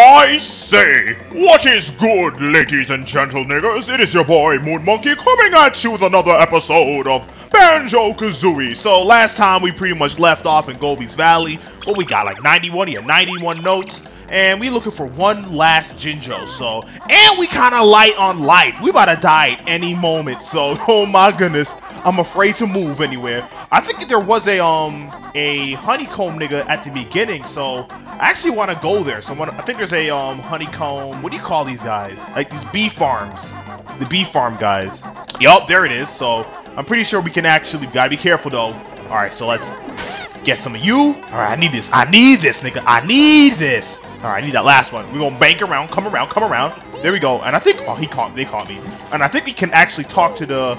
I say, what is good, ladies and gentle niggers? It is your boy Moon Monkey coming at you with another episode of Banjo Kazooie. So last time we pretty much left off in Goldie's Valley. What we got, like 91? Yeah, 91 notes. And we looking for one last Jinjo, so. And we kind of light on life. We about to die at any moment, so. Oh my goodness. I'm afraid to move anywhere. I think there was a honeycomb nigga at the beginning, so. I actually want to go there. So I think there's a honeycomb. What do you call these guys? Like these bee farms. The bee farm guys. Yup, there it is. So I'm pretty sure we can actually. Gotta be careful though. Alright, so let's get some of you. Alright, I need this. I need this, nigga. I need this. Alright, I need that last one. We're gonna bank around, come around, come around. There we go. And I think, oh, they caught me. And I think we can actually talk to the,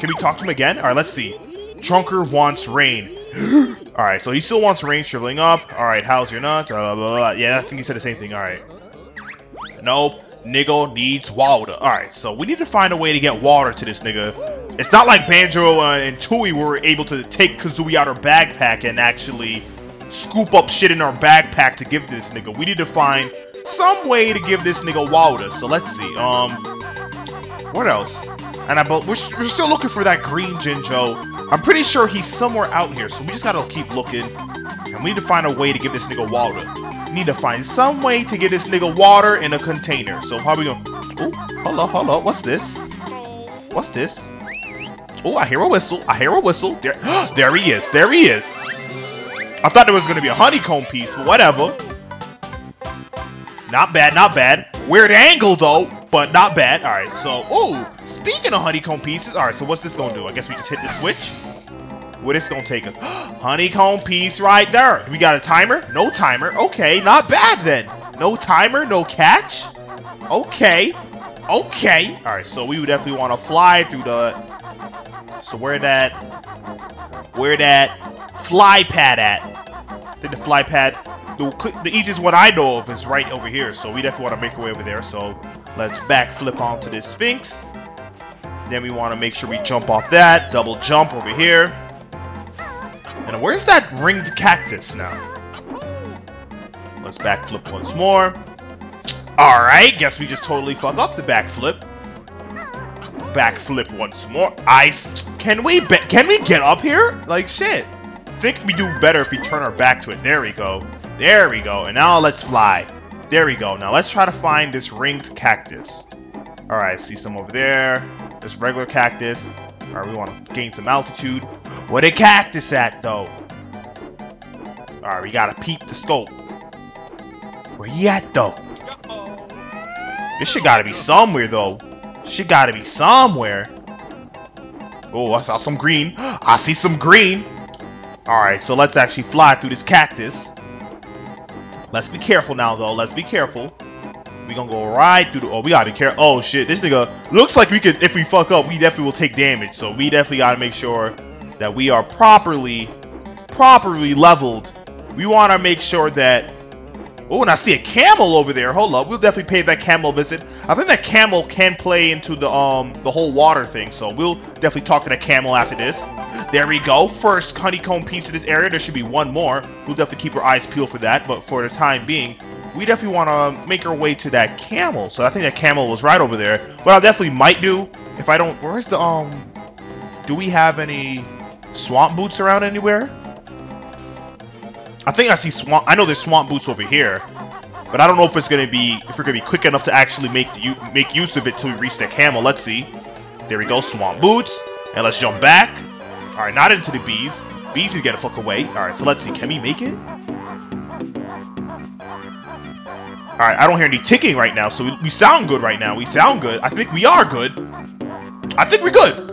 can we talk to him again? Alright, let's see. Trunker wants rain. Alright, so he still wants rain shriveling up. Alright, how's your nuts? Blah, blah, blah. Yeah, I think he said the same thing. Alright. Nope. Nigga needs water. Alright, so we need to find a way to get water to this nigga. It's not like Banjo and Tooie were able to take Kazooie out her backpack and actually scoop up shit in our backpack to give to this nigga. We need to find some way to give this nigga water. So let's see. What else? And we're still looking for that green Jinjo. I'm pretty sure he's somewhere out here, so we just gotta keep looking. And we need to find a way to give this nigga water. We need to find some way to get this nigga water in a container. So how are we gonna? Oh, hello, hello. What's this? What's this? Oh, I hear a whistle. I hear a whistle. There, there he is. There he is. I thought there was going to be a honeycomb piece, but whatever. Not bad, not bad. Weird angle, though, but not bad. All right, so, ooh, speaking of honeycomb pieces. All right, so what's this going to do? I guess we just hit the switch. Where this going to take us? Honeycomb piece right there. We got a timer? No timer. Okay, not bad, then. No timer, no catch. Okay. Okay. All right, so we would definitely want to fly through the... So where that... fly pad at. Then the fly pad, the easiest one I know of is right over here, so we definitely want to make our way over there. So let's backflip onto this Sphinx. Then we want to make sure we jump off that, double jump over here. And where's that ringed cactus now? Let's backflip once more. Alright, guess we just totally fucked up the backflip. Backflip once more. Ice. Can we get up here? Like shit. I think we do better if we turn our back to it. There we go. There we go. And now let's fly. There we go. Now let's try to find this ringed cactus. Alright, I see some over there. There's regular cactus. Alright, we want to gain some altitude. Where the cactus at, though? Alright, we gotta peep the scope. Where he at, though? This shit gotta be somewhere, though. Shit gotta be somewhere. Oh, I saw some green. I see some green. Alright, so let's actually fly through this cactus. Let's be careful now, though. Let's be careful. We're gonna go right through the... Oh, we gotta be careful. Oh, shit. This nigga looks like we could... If we fuck up, we definitely will take damage. So we definitely gotta make sure that we are properly leveled. We wanna make sure that... Oh, and I see a camel over there. Hold up. We'll definitely pay that camel a visit. I think that camel can play into the whole water thing. So we'll definitely talk to the camel after this. There we go. First honeycomb piece of this area. There should be one more. We'll definitely keep our eyes peeled for that. But for the time being, we definitely want to make our way to that camel. So I think that camel was right over there. What I definitely might do, if I don't... Where's the... Do we have any swamp boots around anywhere? I think I see swamp... I know there's swamp boots over here. But I don't know if it's going to be... If we're going to be quick enough to actually make use of it till we reach that camel. Let's see. There we go. Swamp boots. And let's jump back. Alright, not into the bees. Bees need to get the fuck away. Alright, so let's see. Can we make it? Alright, I don't hear any ticking right now, so we sound good right now. We sound good. I think we are good. I think we're good.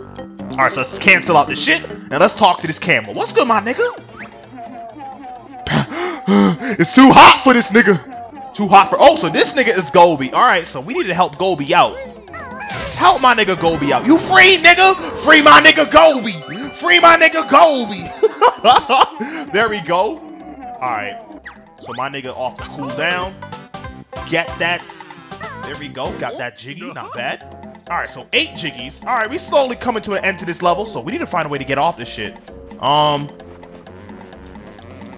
Alright, so let's cancel out this shit, and let's talk to this camel. What's good, my nigga? It's too hot for this nigga. Too hot for... Oh, so this nigga is Gobi. Alright, so we need to help Gobi out. Help my nigga Gobi out. You free, nigga? Free my nigga Gobi. Free my nigga Gobi! There we go. Alright. So my nigga off the cooldown. Get that. There we go. Got that jiggy. Not bad. Alright, so 8 jiggies. Alright, we slowly coming to an end to this level, so we need to find a way to get off this shit.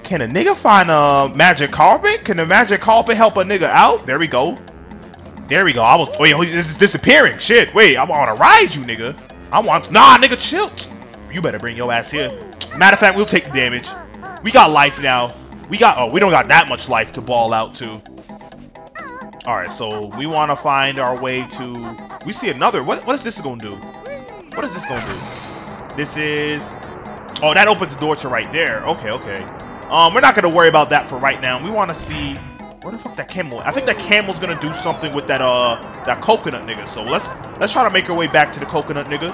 Can a nigga find a magic carpet? Can a magic carpet help a nigga out? There we go. There we go. I was. Wait, this is disappearing. Shit. Wait, I want to ride you, nigga. I want. Nah, nigga, chill. You better bring your ass here. Matter of fact, we'll take the damage. We got life now. We got. Oh, we don't got that much life to ball out to. All right, so we want to find our way to. We see another. What is this gonna do? What is this gonna do? This is. Oh, that opens the door to right there. Okay, okay. We're not gonna worry about that for right now. We want to see. Where the fuck that camel? I think that camel's gonna do something with that that coconut nigga. So let's try to make our way back to the coconut nigga.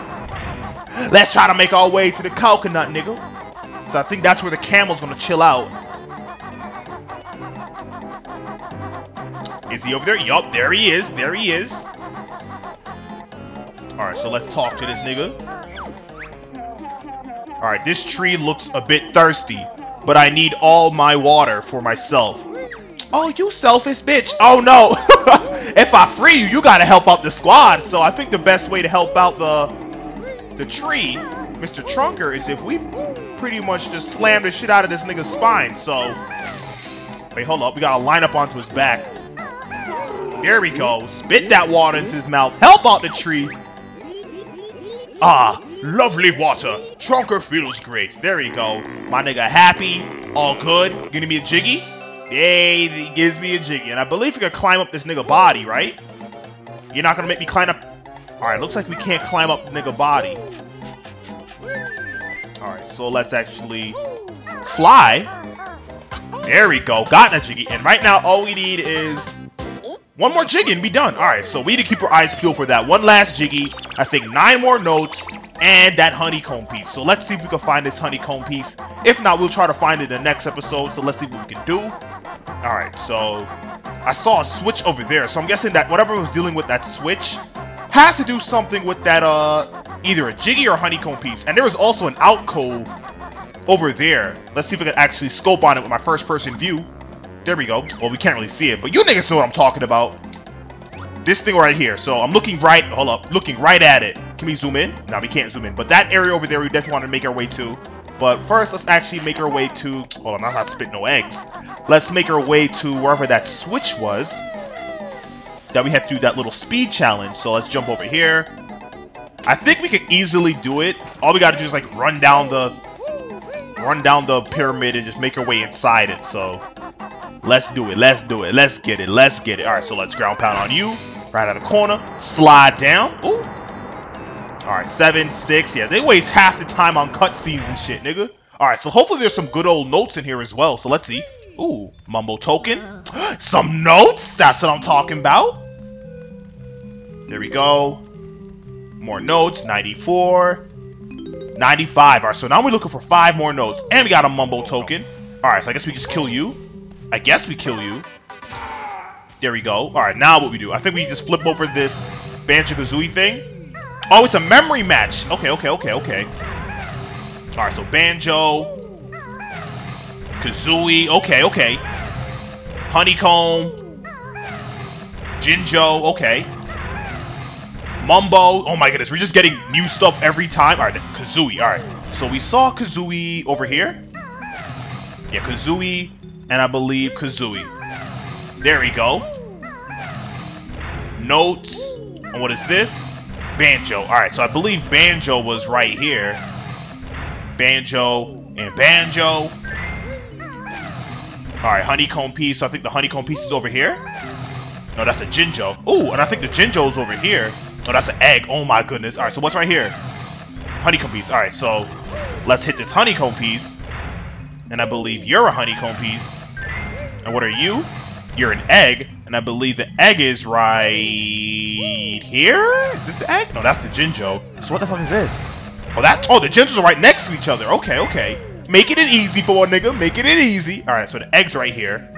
Let's try to make our way to the coconut nigga. So I think that's where the camel's gonna chill out. Is he over there? Yup, there he is. There he is. All right, so let's talk to this nigga. All right, this tree looks a bit thirsty, but I need all my water for myself. Oh, you selfish bitch. Oh, no. If I free you, you got to help out the squad. So I think the best way to help out the tree, Mr. Trunker, is if we pretty much just slam the shit out of this nigga's spine. So, wait, hold up. We got to line up onto his back. There we go. Spit that water into his mouth. Help out the tree. Ah, lovely water. Trunker feels great. There we go. My nigga happy. All good. You gonna be a jiggy? Yay, he gives me a jiggy. And I believe you can climb up this nigga body, right? You're not gonna make me climb up. Alright, looks like we can't climb up the nigga body. Alright, so let's actually fly. There we go. Got that jiggy. And right now, all we need is one more jiggy and be done. Alright, so we need to keep our eyes peeled for that. One last jiggy. I think 9 more notes and that honeycomb piece. So let's see if we can find this honeycomb piece. If not, we'll try to find it in the next episode. So let's see what we can do. Alright, so I saw a switch over there. So I'm guessing that whatever was dealing with that switch has to do something with that, either a jiggy or a honeycomb piece. And there was also an alcove over there. Let's see if I can actually scope on it with my first person view. There we go. Well, we can't really see it, but you niggas know what I'm talking about. This thing right here. So I'm looking right. Hold up. Looking right at it. Can we zoom in? No, we can't zoom in. But that area over there, we definitely want to make our way to. But first, let's actually make our way to. Oh, I'm not spitting no eggs. Let's make our way to wherever that switch was. That we had to do that little speed challenge. So let's jump over here. I think we could easily do it. All we got to do is like run down the pyramid and just make our way inside it. So. Let's do it. Let's do it. Let's get it. Let's get it. All right, so let's ground pound on you. Right out of the corner. Slide down. Ooh. All right, 7, 6. Yeah, they waste half the time on cutscenes and shit, nigga. All right, so hopefully there's some good old notes in here as well. So let's see. Ooh, Mumbo token. Some notes. That's what I'm talking about. There we go. More notes. 94. 95. All right, so now we're looking for 5 more notes. And we got a Mumbo token. All right, so I guess we just kill you. I guess we kill you. There we go. Alright, now what we do. I think we just flip over this Banjo Kazooie thing. Oh, it's a memory match. Okay, okay, okay, okay. Alright, so Banjo. Kazooie. Okay, okay. Honeycomb. Jinjo. Okay. Mumbo. Oh my goodness, we're just getting new stuff every time. Alright, Kazooie. Alright, so we saw Kazooie over here. Yeah, Kazooie. And I believe Kazooie. There we go. Notes. And what is this? Banjo. Alright, so I believe Banjo was right here. Banjo and Banjo. Alright, honeycomb piece. So I think the honeycomb piece is over here. No, that's a Jinjo. Ooh, and I think the Jinjo's over here. No, that's an egg. Oh my goodness. Alright, so what's right here? Honeycomb piece. Alright, so let's hit this honeycomb piece. And I believe you're a honeycomb piece. And what are you? You're an egg. And I believe the egg is right here? Is this the egg? No, that's the Jinjo. So what the fuck is this? Oh, that. Oh, the Jinjos are right next to each other. Okay, okay. Making it easy for a nigga. Making it easy. All right, so the egg's right here.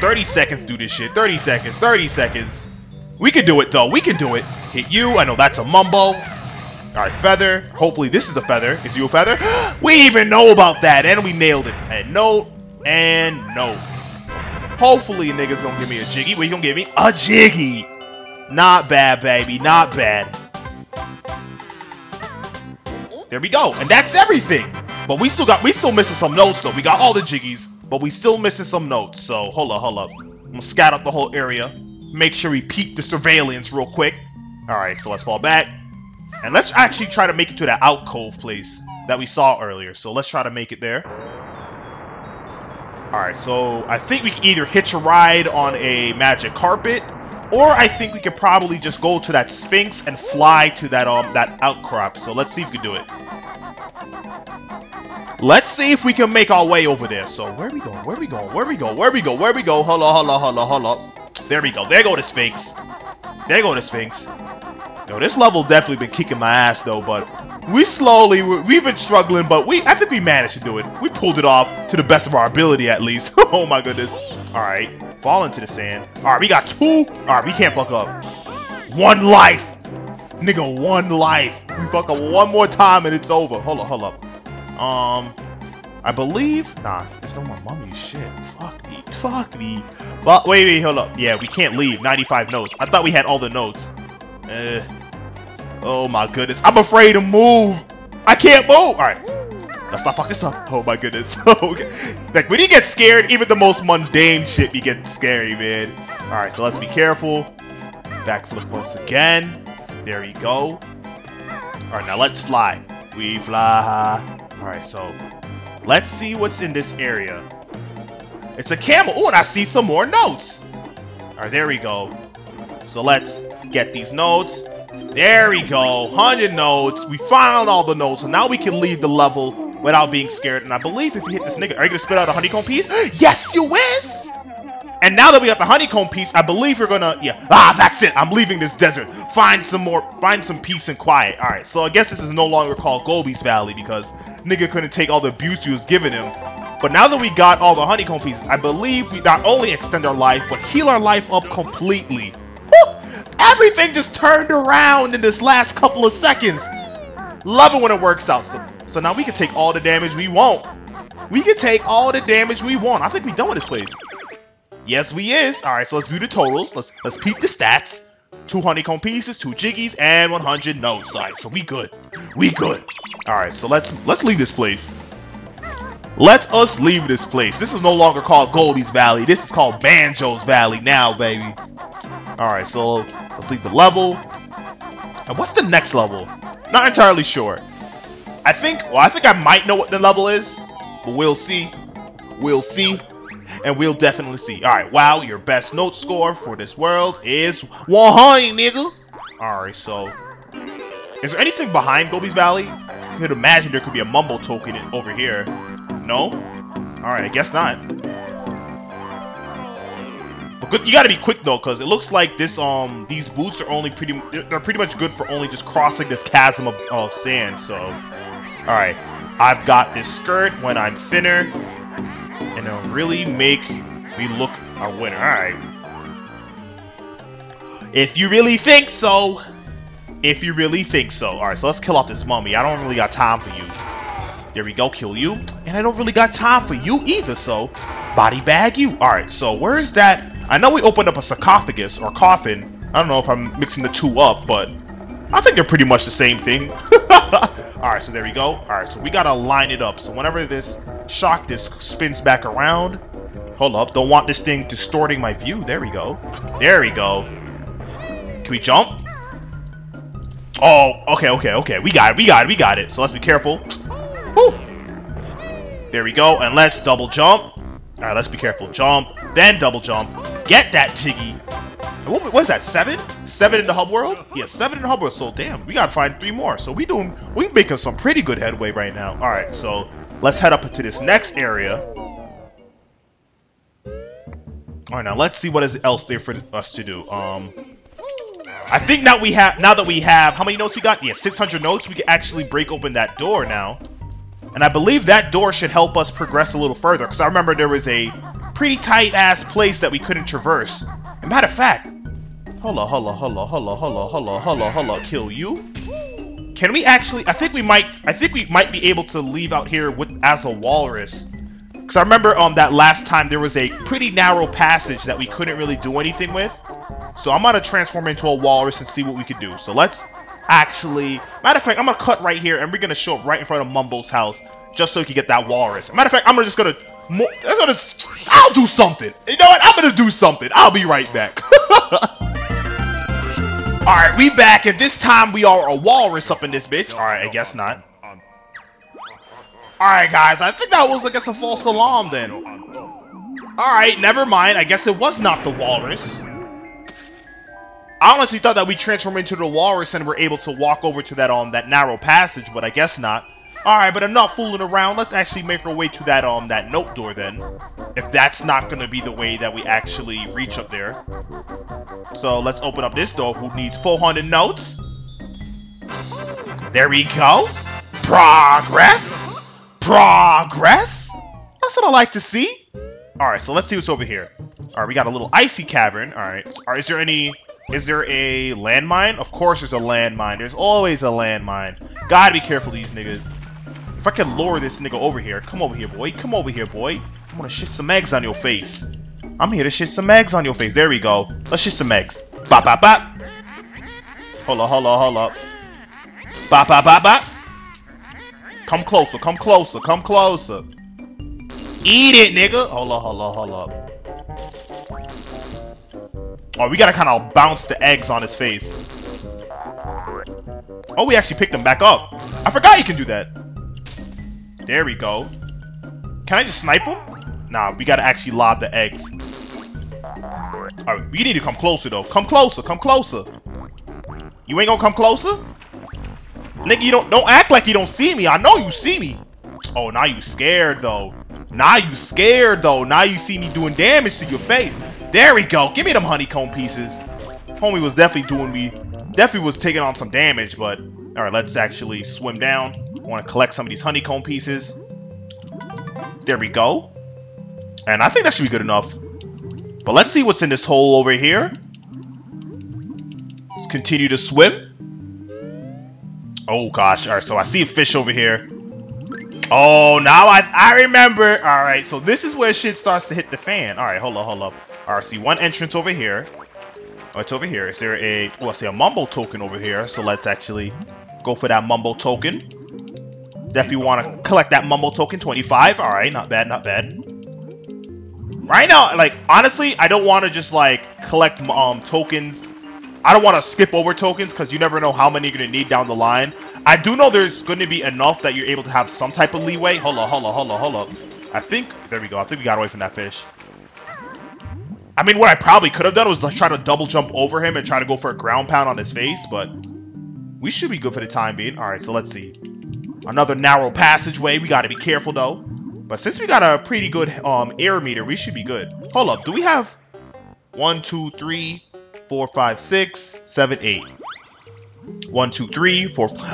30 seconds to do this shit. 30 seconds. 30 seconds. We can do it, though. We can do it. Hit you. I know that's a Mumbo. Alright, feather. Hopefully this is a feather. Is you a feather? We even know about that, and we nailed it. And no, and no. Hopefully niggas gonna give me a jiggy. What you gonna give me? A jiggy! Not bad, baby. Not bad. There we go. And that's everything. But we still missing some notes though. We got all the jiggies, but we still missing some notes. So hold up. I'm gonna scout up the whole area. Make sure we peek the surveillance real quick. Alright, so let's fall back. And let's actually try to make it to that alcove place that we saw earlier. So let's try to make it there. Alright, so I think we can either hitch a ride on a magic carpet, or I think we could probably just go to that Sphinx and fly to that outcrop. So let's see if we can do it. Let's see if we can make our way over there. So where we go? Hold up. There we go. There go the Sphinx. Yo, this level definitely been kicking my ass though, but we've been struggling, but I think we managed to do it. We pulled it off to the best of our ability at least. Oh my goodness. Alright, fall into the sand. Alright, we got two. Alright, we can't fuck up. One life. Nigga, one life. We fuck up one more time and it's over. Hold up. I believe... Nah, there's no more mummies. Shit. Fuck me. Wait, hold up. Yeah, we can't leave. 95 notes. I thought we had all the notes. Oh my goodness. I'm afraid to move. I can't move. Alright. Let's not fuck this up. Oh my goodness. Okay. Like, when you get scared, even the most mundane shit, you get scary, man. Alright, so let's be careful. Backflip once again. There we go. Alright, now let's fly. We fly. Alright, so let's see what's in this area. It's a camel. Oh, and I see some more notes. Alright, there we go. So let's get these notes. There we go. 100 notes. We found all the notes. So now we can leave the level without being scared. And I believe if we hit this nigga, are you gonna spit out a honeycomb piece? Yes, you is! And now that we got the honeycomb piece, I believe we're gonna, yeah. Ah, that's it. I'm leaving this desert. Find some peace and quiet. Alright, so I guess this is no longer called Gobi's Valley because nigga couldn't take all the abuse you was giving him. But now that we got all the honeycomb pieces, I believe we not only extend our life, but heal our life up completely. Woo! Everything just turned around in this last couple of seconds. Love it when it works out. So now we can take all the damage we want. I think we're done with this place. Yes, we is. Alright, so let's view the totals. Let's peep the stats. 2 honeycomb pieces, 2 jiggies, and 100 notes. Alright, so we good. Alright, so let's leave this place. Let us leave this place. This is no longer called Goldie's Valley. This is called Banjo's Valley now, baby. Alright, so let's leave the level. And what's the next level? Not entirely sure. I think I might know what the level is, but we'll see. And we'll definitely see. Alright, wow, your best note score for this world is 100, nigga. Alright, so is there anything behind Gobi's Valley? I could imagine there could be a Mumbo token over here. No? Alright, I guess not. But good, you gotta be quick though, because it looks like this these boots are only pretty much good for only just crossing this chasm of sand, so. Alright. I've got this skirt when I'm thinner. And it'll really make me look our winner. Alright. If you really think so. Alright, so let's kill off this mummy. I don't really got time for you. There we go, kill you. And I don't really got time for you either, so body bag you. Alright, so where is that? I know we opened up a sarcophagus or coffin. I don't know if I'm mixing the two up, but I think they're pretty much the same thing. Alright, so there we go. Alright, so we gotta line it up. So whenever this shock disc spins back around. Hold up, don't want this thing distorting my view. There we go. Can we jump? Oh, okay. We got it. So let's be careful. Woo! There we go, and let's double jump. Alright, let's be careful. Jump, then double jump. Get that jiggy. What is that, 7? 7 in the hub world? Yeah, 7 in the hub world, so damn, we gotta find 3 more. So we making some pretty good headway right now. Alright, so let's head up into this next area. Alright, now let's see what is else there for us to do. I think now that we have, how many notes we got? Yeah, 600 notes. We can actually break open that door now. And I believe that door should help us progress a little further, because I remember there was a pretty tight-ass place that we couldn't traverse. And matter of fact, holla, kill you. Can we actually, I think we might be able to leave out here as a walrus. Because I remember that last time there was a pretty narrow passage that we couldn't really do anything with. So I'm gonna transform into a walrus and see what we could do. So let's actually, matter of fact, I'm gonna cut right here and we're gonna show up right in front of Mumbo's house just so he could get that walrus. Matter of fact, I'm just gonna... I'll do something. You know what? I'm gonna do something. I'll be right back. Alright, we back, and this time we are a walrus up in this bitch. Alright, I guess not. Alright, guys, I think that was, I guess, a false alarm then. Alright, never mind. I guess it was not the walrus. I honestly thought that we transformed into the walrus and were able to walk over to that that narrow passage, but I guess not. Alright, but enough fooling around. Let's actually make our way to that note door then. If that's not gonna be the way that we actually reach up there. So let's open up this door. Who needs 400 notes? There we go. Progress! Progress! That's what I like to see. Alright, so let's see what's over here. Alright, we got a little icy cavern. Alright. Alright, is there any... Is there a landmine? Of course there's a landmine. There's always a landmine. Gotta be careful these niggas. If I can lure this nigga over here. Come over here, boy. Come over here, boy. I'm gonna shit some eggs on your face. I'm here to shit some eggs on your face. There we go. Let's shit some eggs. Bop, bop, bop. Hold up, hold up, hold up. Bop, bop, bop, bop. Come closer, come closer, come closer. Eat it, nigga. Hold up, hold up, hold up. Oh, we gotta kind of bounce the eggs on his face. Oh, we actually picked him back up. I forgot you can do that. There we go. Can I just snipe him? Nah, we gotta actually lob the eggs. Alright, we need to come closer, though. Come closer, come closer. You ain't gonna come closer? Nigga, you don't act like you don't see me. I know you see me. Oh, now you scared, though. Now you scared, though. Now you see me doing damage to your face. There we go. Give me them honeycomb pieces. Homie was definitely doing me. Definitely was taking on some damage, but... Alright, let's actually swim down. I want to collect some of these honeycomb pieces. There we go. And I think that should be good enough. But let's see what's in this hole over here. Let's continue to swim. Oh, gosh. Alright, so I see a fish over here. Oh, now I remember. Alright, so this is where shit starts to hit the fan. Alright, hold up, hold up. Alright, I see one entrance over here. Oh, it's over here. Is there a... Oh, I see a Mumbo token over here. So let's actually go for that Mumbo token. Definitely want to collect that Mumbo token. 25. Alright, not bad, not bad. Right now, like, honestly, I don't want to just, like, collect tokens. I don't want to skip over tokens because you never know how many you're going to need down the line. I do know there's going to be enough that you're able to have some type of leeway. Hold up, hold up, hold up, hold up. I think... There we go. I think we got away from that fish. I mean, what I probably could have done was like, try to double jump over him and try to go for a ground pound on his face, but we should be good for the time being. All right, so let's see. Another narrow passageway. We got to be careful, though. But since we got a pretty good air meter, we should be good. Hold up. Do we have 1, 2, 3, 4, 5, 6, 7, 8? 1, 2, 3, 4... Honestly,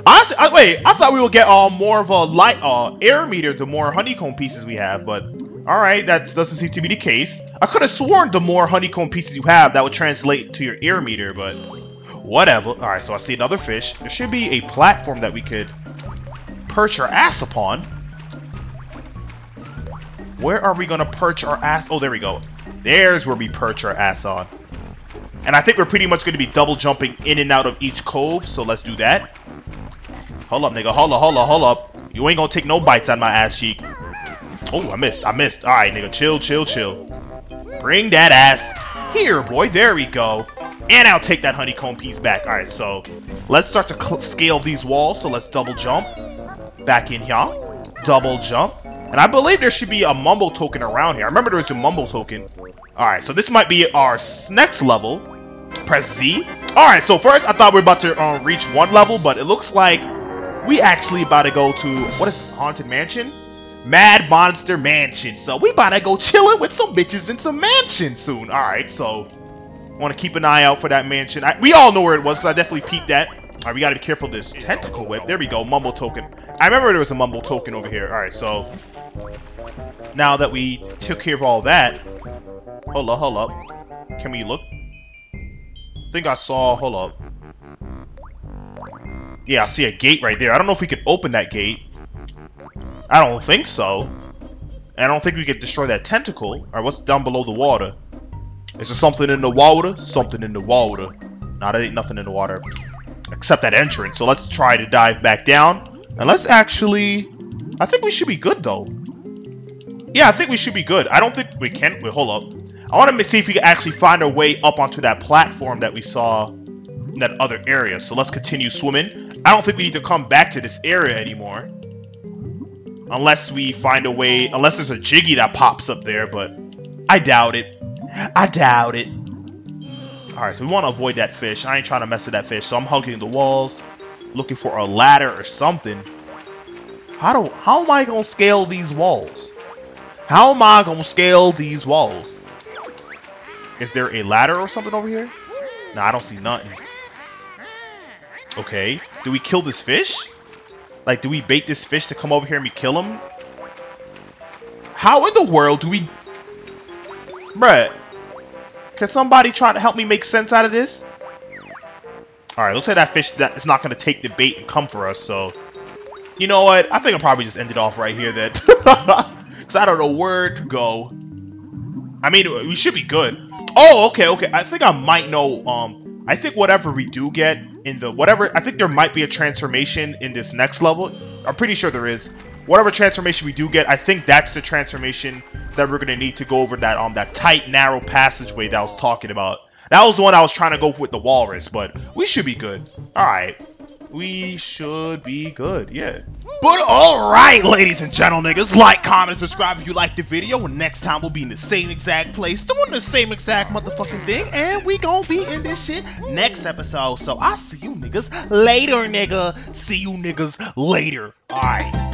wait, I thought we would get more of a light air meter the more honeycomb pieces we have, but... Alright, that doesn't seem to be the case. I could have sworn the more honeycomb pieces you have, that would translate to your ear meter, but whatever. Alright, so I see another fish. There should be a platform that we could perch our ass upon. Where are we going to perch our ass? Oh, there we go. There's where we perch our ass on. And I think we're pretty much going to be double jumping in and out of each cove, so let's do that. Hold up, nigga. Hold up, hold up, hold up. You ain't going to take no bites on my ass cheek. Oh, I missed. I missed. All right, nigga. Chill, chill, chill. Bring that ass here, boy. There we go. And I'll take that honeycomb piece back. All right, so let's start to scale these walls. So let's double jump. Back in here. Double jump. And I believe there should be a Mumbo token around here. I remember there was a Mumbo token. All right, so this might be our next level. Press Z. All right, so first I thought we were about to reach one level, but it looks like we actually about to go to, what is this, Haunted Mansion? Mad Monster Mansion. So we about to go chilling with some bitches in some mansion soon. Alright, so want to keep an eye out for that mansion. We all know where it was because I definitely peeped that. Alright, we got to be careful of this tentacle whip. There we go, Mumbo token. I remember there was a Mumbo token over here. Alright, so now that we took care of all that. Hold up, hold up. Can we look? I think I saw, hold up. Yeah, I see a gate right there. I don't know if we could open that gate. I don't think so. I don't think we could destroy that tentacle. Alright, what's down below the water? Is there something in the water? Something in the water. Nah, there ain't nothing in the water. Except that entrance. So let's try to dive back down. And let's actually I think we should be good, though. Yeah, I think we should be good. I don't think we can... Wait, hold up. I want to see if we can actually find our way up onto that platform that we saw in that other area. So let's continue swimming. I don't think we need to come back to this area anymore. Unless we find a way... Unless there's a Jiggy that pops up there, but... I doubt it. I doubt it. Alright, so we want to avoid that fish. I ain't trying to mess with that fish, so I'm hugging the walls. Looking for a ladder or something. How am I going to scale these walls? How am I going to scale these walls? Is there a ladder or something over here? No, I don't see nothing. Okay. Do we kill this fish? Like, do we bait this fish to come over here and we kill him? How in the world do we... Bruh. Can somebody try to help me make sense out of this? Alright, looks like that fish that is not going to take the bait and come for us, so... You know what? I think I'll probably just end it off right here then. Because I don't know where to go. I mean, we should be good. Oh, okay, okay. I think I might know. I think whatever we do get in the... Whatever... I think there might be a transformation in this next level. I'm pretty sure there is. Whatever transformation we do get, I think that's the transformation that we're going to need to go over that tight, narrow passageway that I was talking about. That was the one I was trying to go for with the walrus, but we should be good. Alright. We should be good, yeah. But alright, ladies and gentlemen, niggas, like, comment, subscribe if you liked the video, and next time we'll be in the same exact place, doing the same exact motherfucking thing, and we gonna be in this shit next episode. So I'll see you niggas later, nigga. See you niggas later. Alright.